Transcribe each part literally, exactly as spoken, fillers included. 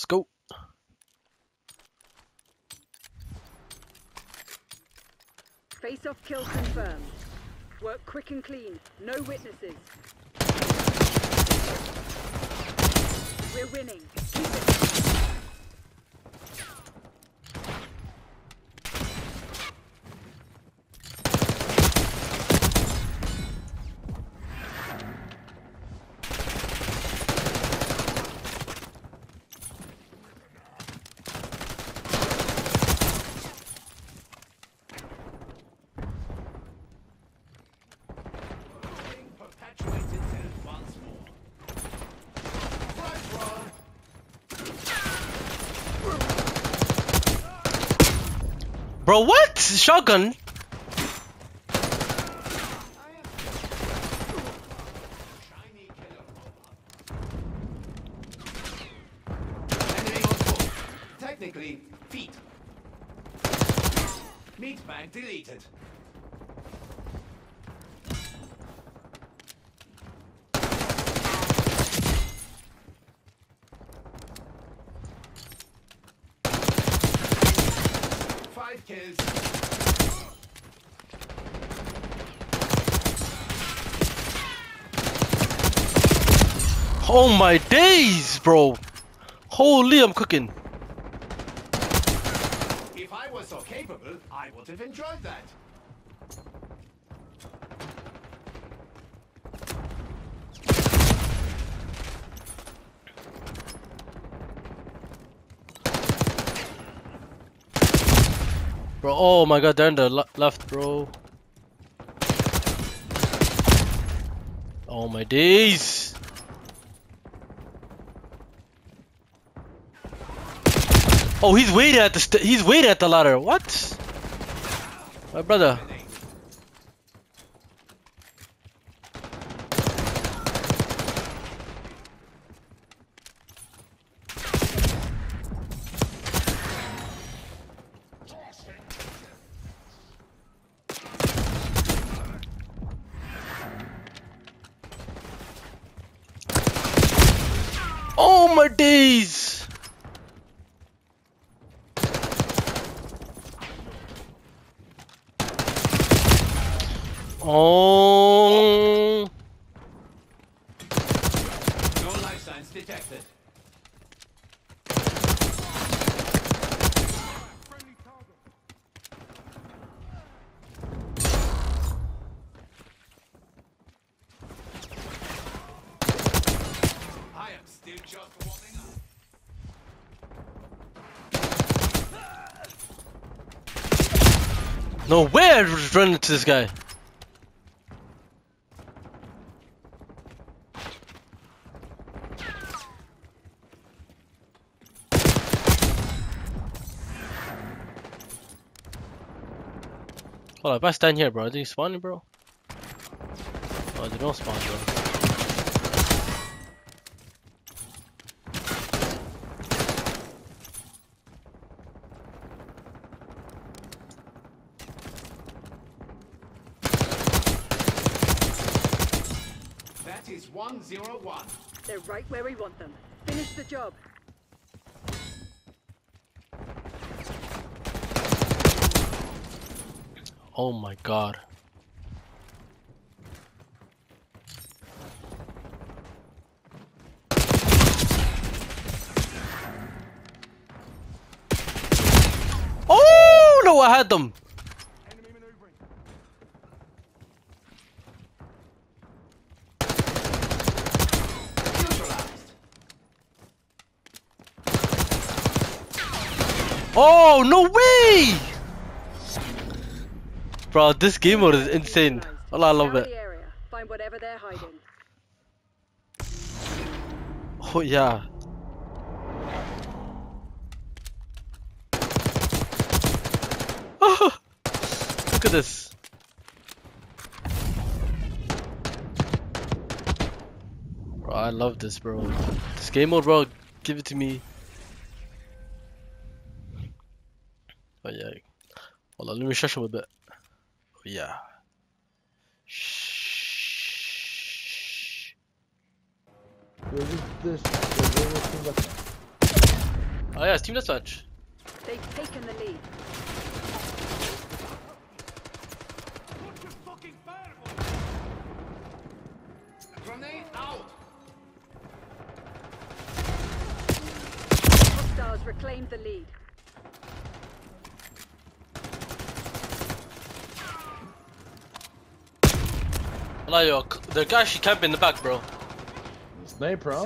Let's go. Face-off kill confirmed. Work quick and clean. No witnesses. We're winning. Keep it. Bro, what? Shotgun? Technically, feet. Meat bag deleted. Kills. Oh my days, bro. Holy, I'm cooking. If I was so capable, I would have enjoyed that. Bro, oh my god, they're in the le left, bro. Oh my days. Oh, he's waiting at the st he's waiting at the ladder. What? My brother. Oh my days! Oh! No life signs detected. Just warming up. No way I was running to this guy. Hold on, if I stand here, bro, are they spawning, bro? Oh, they don't spawn, bro. one zero one. They're right where we want them. Finish the job. Oh my god. Oh no, I had them. Oh, no way! Bro, this game mode is insane. Oh, I love it. Find whatever they're hiding. Oh, yeah. Oh, look at this. Bro, I love this, bro. This game mode, bro, give it to me. Oh yeah, hold on, let me shush him a bit. Oh yeah. Shh. Ah ja, das Team das Touch. They've taken the lead. Grenade out. Hostiles reclaimed the lead. Wallah, yo, they're actually camping in the back, bro. Snipe, bro?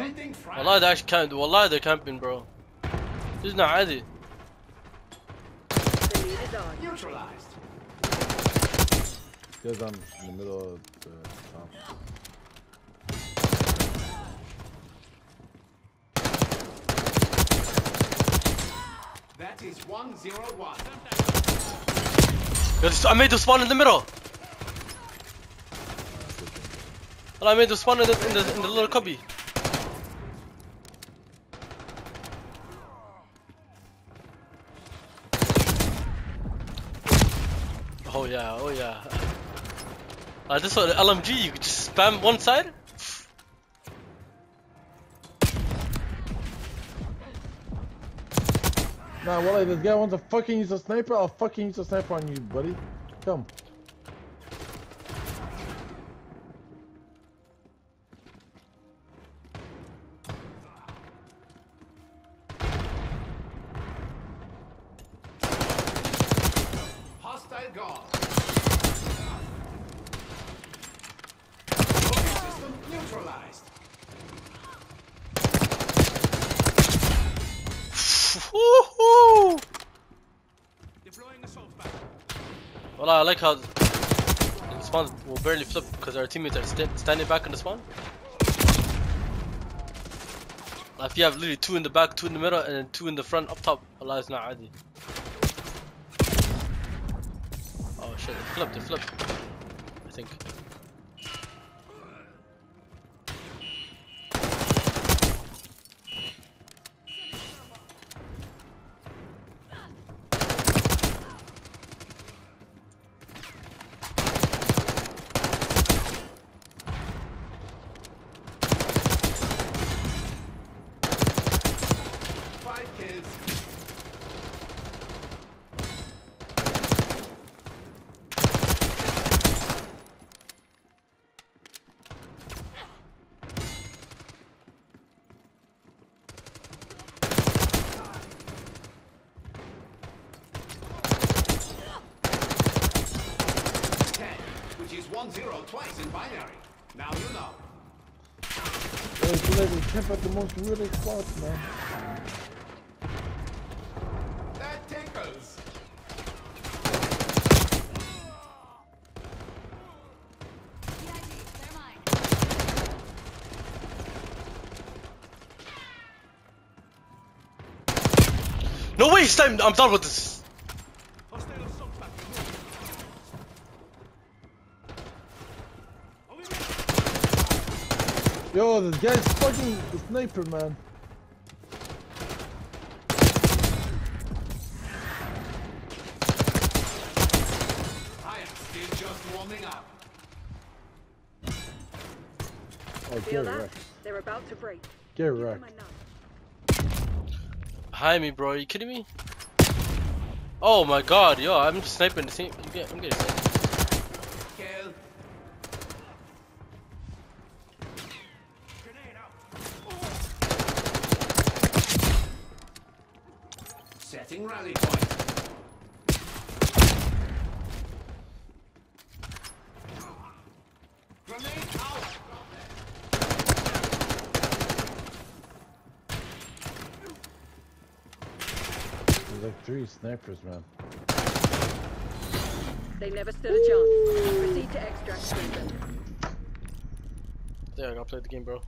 Wallah, they're actually camping. Wallah, they're camping, bro. This is not easy. The lead is on. Neutralized. Guys, I'm in the middle of the top. That is one zero one. Yo, I made the spawn in the middle. Well, I made the spawn in the, in the, in the little cubby. Oh yeah, oh yeah. Uh, this one, the L M G, you could just spam one side. Nah, Wally, this guy wants to fucking use a sniper. I'll fucking use a sniper on you, buddy. Come. Hostile gone. Focus system neutralized. Woohoo! Deploying assault back. Well, I like how the spawn will barely flip because our teammates are st standing back in the spawn. Like if you have literally two in the back, two in the middle, and then two in the front up top, Allah is not adi. Oh shit, it flipped, it flipped. I think. Zero twice in binary. Now you know. Those guys camp at the most really spots, man. That tickles. No waste time. I'm done with this. Yo, this guy's fucking a sniper, man. I am still just warming up. Oh, get wrecked. They're about to break. Get wrecked. Behind me, bro. Are you kidding me? Oh my god, yo, I'm sniping the team. I'm getting, I'm getting sniped. Setting rally point. Grenade out. There's like three snipers, man. They never stood a chance. Proceed to extract. There, I gotta play the game, bro.